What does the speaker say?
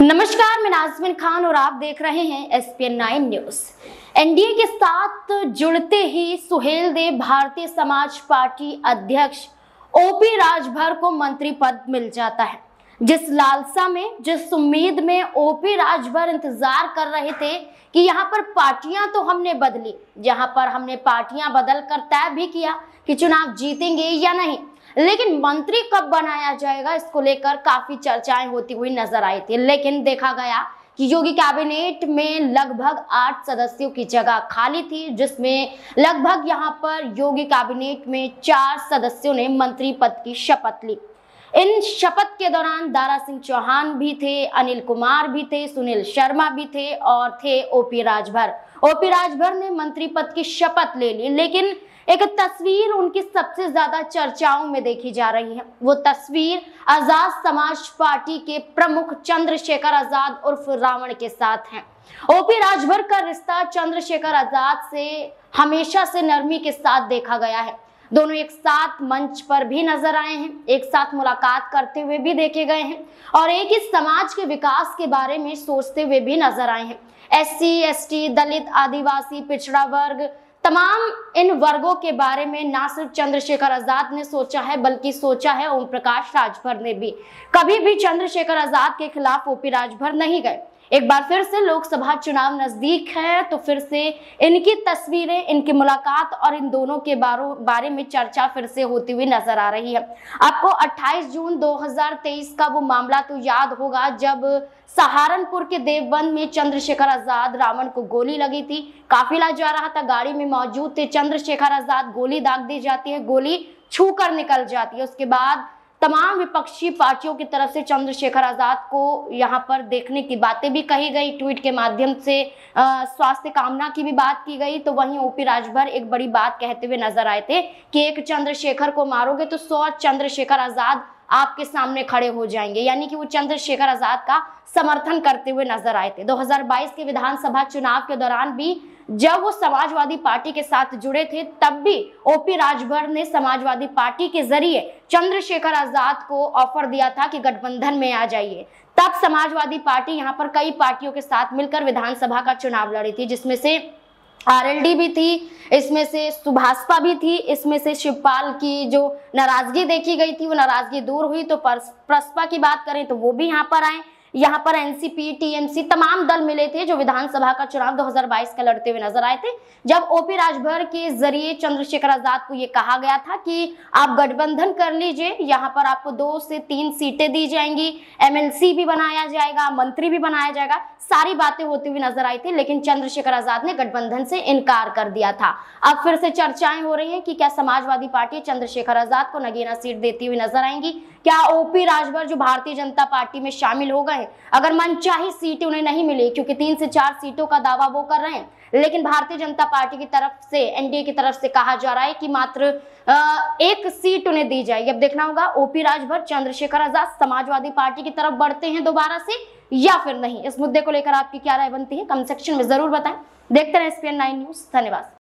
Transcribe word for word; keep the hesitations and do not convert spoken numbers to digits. नमस्कार, मैं नाजमिन खान और आप देख रहे हैं S P N nine news. NDA के साथ जुड़ते ही सुहेल देव भारतीय समाज पार्टी अध्यक्ष ओम प्रकाश राजभर को मंत्री पद मिल जाता है। जिस लालसा में, जिस उम्मीद में ओम प्रकाश राजभर इंतजार कर रहे थे कि यहाँ पर पार्टियां तो हमने बदली, यहाँ पर हमने पार्टियां बदल कर तय भी किया कि चुनाव जीतेंगे या नहीं, लेकिन मंत्री कब बनाया जाएगा इसको लेकर काफी चर्चाएं होती हुई नजर आई थी। लेकिन देखा गया कि योगी कैबिनेट में लगभग आठ सदस्यों की जगह खाली थी, जिसमें लगभग यहां पर योगी कैबिनेट में चार सदस्यों ने मंत्री पद की शपथ ली। इन शपथ के दौरान दारा सिंह चौहान भी थे, अनिल कुमार भी थे, सुनील शर्मा भी थे और थे ओपी राजभर। ओपी राजभर ने मंत्री पद की शपथ ले ली, लेकिन एक तस्वीर उनकी सबसे ज्यादा चर्चाओं में देखी जा रही है। वो तस्वीर आजाद समाज पार्टी के प्रमुख चंद्रशेखर आजाद उर्फ रावण के साथ है। ओपी राजभर का रिश्ता चंद्रशेखर आजाद से हमेशा से नरमी के साथ देखा गया है। दोनों एक साथ मंच पर भी नजर आए हैं, एक साथ मुलाकात करते हुए भी देखे गए हैं और एक ही समाज के विकास के बारे में सोचते हुए भी नजर आए हैं। एससी, एसटी, दलित, आदिवासी, पिछड़ा वर्ग, तमाम इन वर्गों के बारे में ना सिर्फ चंद्रशेखर आजाद ने सोचा है, बल्कि सोचा है ओम प्रकाश राजभर ने भी। कभी भी चंद्रशेखर आजाद के खिलाफ ओपी राजभर नहीं गए। एक बार फिर से लोकसभा चुनाव नजदीक है तो फिर से इनकी तस्वीरें, इनकी मुलाकात और इन दोनों के बारे में चर्चा फिर से होती हुई नजर आ रही है। आपको अट्ठाईस जून दो हजार तेईस का वो मामला तो याद होगा जब सहारनपुर के देवबंद में चंद्रशेखर आजाद रावण को गोली लगी थी। काफिला जा रहा था, गाड़ी में मौजूद थे चंद्रशेखर आजाद, गोली दाग दी जाती है, गोली छू कर निकल जाती है। उसके बाद तमाम विपक्षी पार्टियों की तरफ से चंद्रशेखर आजाद को यहाँ पर देखने की बातें भी कही गई, ट्वीट के माध्यम से स्वास्थ्य कामना की भी बात की गई। तो वहीं ओपी राजभर एक बड़ी बात कहते हुए नजर आए थे कि एक चंद्रशेखर को मारोगे तो सौ चंद्रशेखर आजाद आपके सामने खड़े हो जाएंगे, यानी कि वो चंद्रशेखर आजाद का समर्थन करते हुए नजर आए थे। दो हजार बाईस के विधानसभा चुनाव के दौरान भी जब वो समाजवादी पार्टी के साथ जुड़े थे, तब भी ओपी राजभर ने समाजवादी पार्टी के जरिए चंद्रशेखर आजाद को ऑफर दिया था कि गठबंधन में आ जाइए। तब समाजवादी पार्टी यहाँ पर कई पार्टियों के साथ मिलकर विधानसभा का चुनाव लड़ी थी, जिसमें से आरएलडी भी थी, इसमें से सुभाषपा भी थी, इसमें से शिवपाल की जो नाराजगी देखी गई थी वो नाराजगी दूर हुई। तो प्रसपा की बात करें तो वो भी यहाँ पर आए, यहाँ पर एनसीपी, टीएमसी तमाम दल मिले थे जो विधानसभा का चुनाव दो हजार बाईस का लड़ते हुए नजर आए थे। जब ओपी राजभर के जरिए चंद्रशेखर आजाद को ये कहा गया था कि आप गठबंधन कर लीजिए, यहाँ पर आपको दो से तीन सीटें दी जाएंगी, एमएलसी भी बनाया जाएगा, मंत्री भी बनाया जाएगा, सारी बातें होती हुई नजर आई थी, लेकिन चंद्रशेखर आजाद ने गठबंधन से इनकार कर दिया था। अब फिर से चर्चाएं हो रही है कि क्या समाजवादी पार्टी चंद्रशेखर आजाद को नगीना सीट देती हुई नजर आएंगी? क्या ओपी राजभर जो भारतीय जनता पार्टी में शामिल हो गए, अगर मनचाही सीटें उन्हें नहीं मिली, क्योंकि तीन से चार सीटों का दावा वो कर रहे हैं, लेकिन भारतीय जनता पार्टी की तरफ से, एनडीए की तरफ से कहा जा रहा है कि मात्र एक सीट उन्हें दी जाएगी। अब देखना होगा ओपी राजभर, चंद्रशेखर आजाद समाजवादी पार्टी की तरफ बढ़ते हैं दोबारा से या फिर नहीं। इस मुद्दे को लेकर आपकी क्या राय बनती है, कमेंट सेक्शन में जरूर बताएं। देखते रहे S P N nine news. धन्यवाद।